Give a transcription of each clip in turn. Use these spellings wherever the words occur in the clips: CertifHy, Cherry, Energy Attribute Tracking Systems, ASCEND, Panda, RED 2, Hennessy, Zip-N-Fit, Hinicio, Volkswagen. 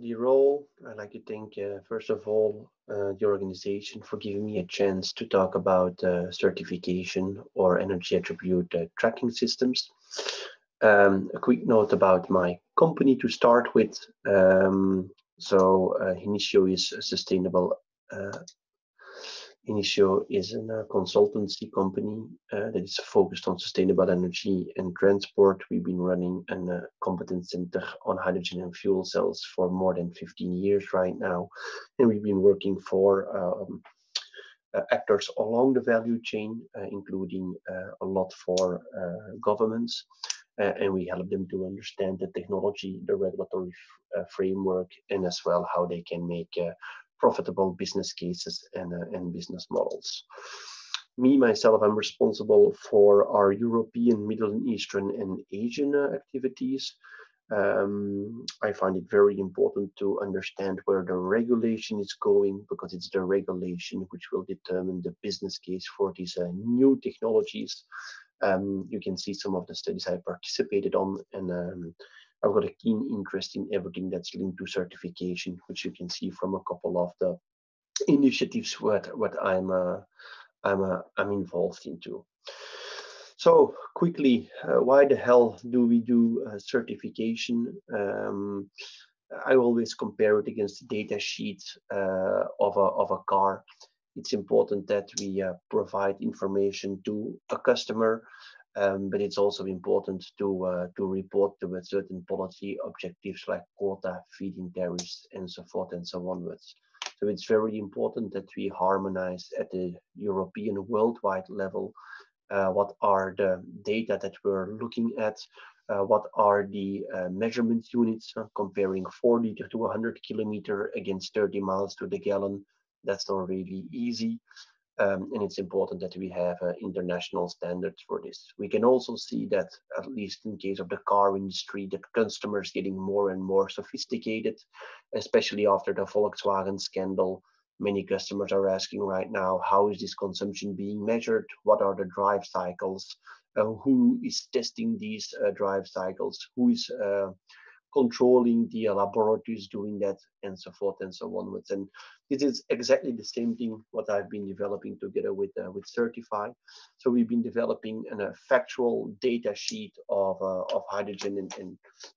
the role, I'd like to thank, first of all, the organization for giving me a chance to talk about certification or energy attribute tracking systems. A quick note about my company to start with. Hinicio is a sustainable. Hinicio is a consultancy company that is focused on sustainable energy and transport. We've been running a competence center on hydrogen and fuel cells for more than 15 years right now. And we've been working for actors along the value chain, including a lot for governments. And we help them to understand the technology, the regulatory framework, and as well how they can make profitable business cases and business models. Me, myself, I'm responsible for our European, Middle Eastern and Asian activities. I find it very important to understand where the regulation is going, because it's the regulation which will determine the business case for these new technologies. You can see some of the studies I participated on, and I've got a keen interest in everything that's linked to certification, which you can see from a couple of the initiatives what I'm involved into. So quickly, why the hell do we do certification? I always compare it against the data sheet of a car. It's important that we provide information to a customer, but it's also important to report to a certain policy objectives like quota, feed-in tariffs, and so forth and so onwards. So it's very important that we harmonize at the European worldwide level what are the data that we're looking at, what are the measurement units, comparing 40 to 100 kilometer against 30 miles to the gallon. That's not really easy, and it's important that we have international standards for this. We can also see that, at least in case of the car industry, that customers getting more and more sophisticated, especially after the Volkswagen scandal. Many customers are asking right now, how is this consumption being measured? What are the drive cycles? Who is testing these drive cycles? Who is controlling the laboratories doing that, and so forth and so onwards. And this is exactly the same thing what I've been developing together with CertifHy. So we've been developing a factual data sheet of hydrogen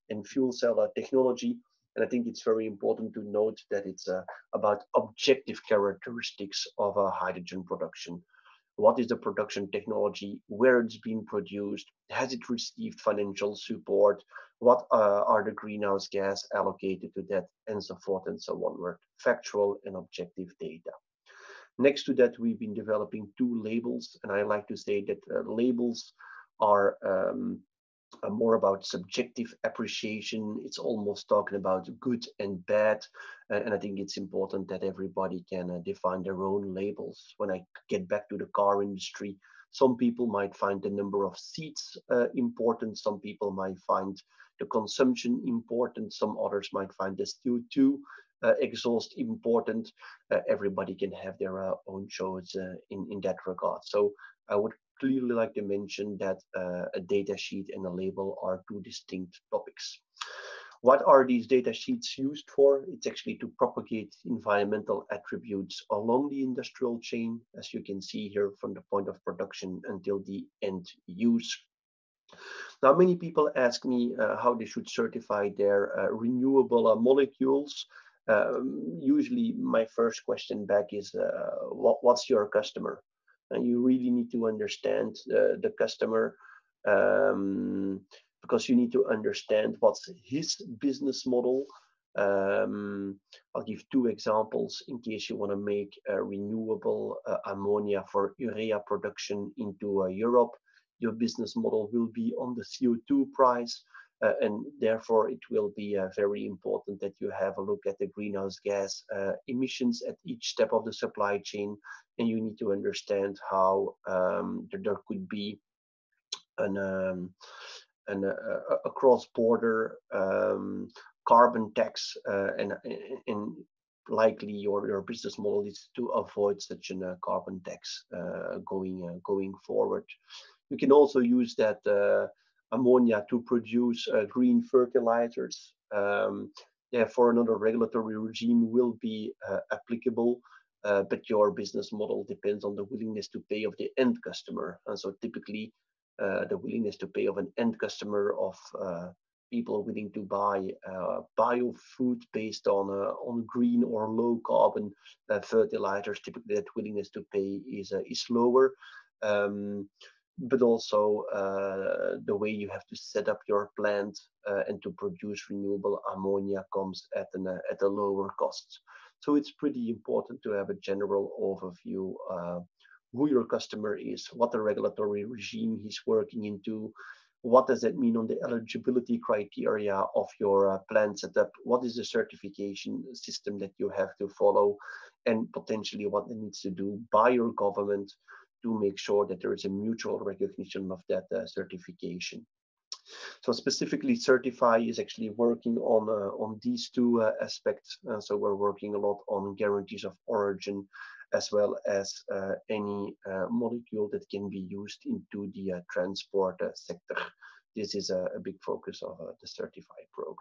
and fuel cell technology. And I think it's very important to note that it's about objective characteristics of hydrogen production. What is the production technology, where it's been produced, has it received financial support, what are the greenhouse gas allocated to that, and so forth and so onward. Factual and objective data. Next to that, we've been developing two labels, and I like to say that labels are more about subjective appreciation. It's almost talking about good and bad, and I think it's important that everybody can define their own labels. When I get back to the car industry, some people might find the number of seats important, some people might find the consumption important, some others might find the CO2 exhaust important. Everybody can have their own choice in that regard. So I would clearly like to mention that a data sheet and a label are two distinct topics. What are these data sheets used for? It's actually to propagate environmental attributes along the industrial chain, as you can see here, from the point of production until the end use. Now, many people ask me how they should certify their renewable molecules. Usually my first question back is, what's your customer? And you really need to understand the customer, because you need to understand what's his business model. I'll give two examples in case you want to make renewable ammonia for urea production into Europe. Your business model will be on the CO2 price, and therefore it will be very important that you have a look at the greenhouse gas emissions at each step of the supply chain, and you need to understand how there could be a cross-border carbon tax, and likely your business model is to avoid such a carbon tax going forward. You can also use that ammonia to produce green fertilizers. therefore another regulatory regime will be applicable, but your business model depends on the willingness to pay of the end customer. And so typically the willingness to pay of an end customer of people willing to buy bio-food based on green or low-carbon fertilizers, typically that willingness to pay is lower. But also the way you have to set up your plant and to produce renewable ammonia comes at a lower cost. So it's pretty important to have a general overview who your customer is, what the regulatory regime he's working into, what does that mean on the eligibility criteria of your plant setup, what is the certification system that you have to follow, and potentially what it needs to do by your government to make sure that there is a mutual recognition of that certification. So specifically, CertifHy is actually working on these two aspects. So we're working a lot on guarantees of origin, as well as any molecule that can be used into the transport sector. This is a big focus of the CertifHy program.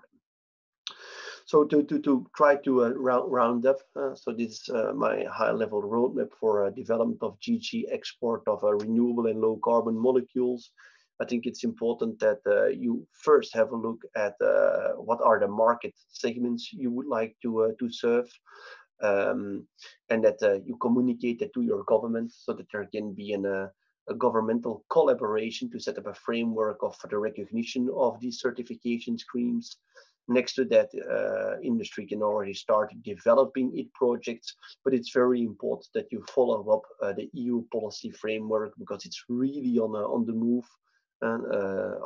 So to try to round up, so this is my high-level roadmap for development of GG export of renewable and low-carbon molecules. I think it's important that you first have a look at what are the market segments you would like to serve. And that you communicate that to your government so that there can be a governmental collaboration to set up a framework of the recognition of these certification schemes. Next to that, industry can already start developing its projects, but it's very important that you follow up the EU policy framework because it's really on the move. And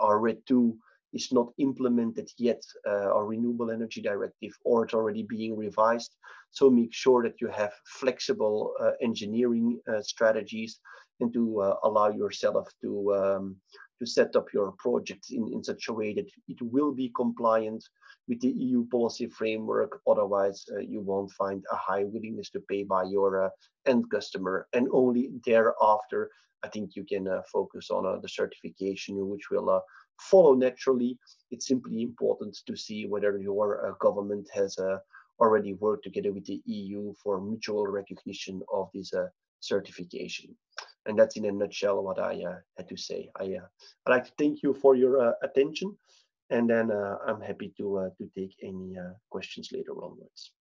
our RED 2 is not implemented yet, our Renewable Energy Directive, or it's already being revised. So make sure that you have flexible engineering strategies and to allow yourself to set up your projects in such a way that it will be compliant with the EU policy framework. Otherwise, you won't find a high willingness to pay by your end customer. And only thereafter, I think you can focus on the certification, which will follow naturally. It's simply important to see whether your government has already worked together with the EU for mutual recognition of this certification. And that's in a nutshell what I had to say. I'd like to thank you for your attention, and then I'm happy to take any questions later onwards.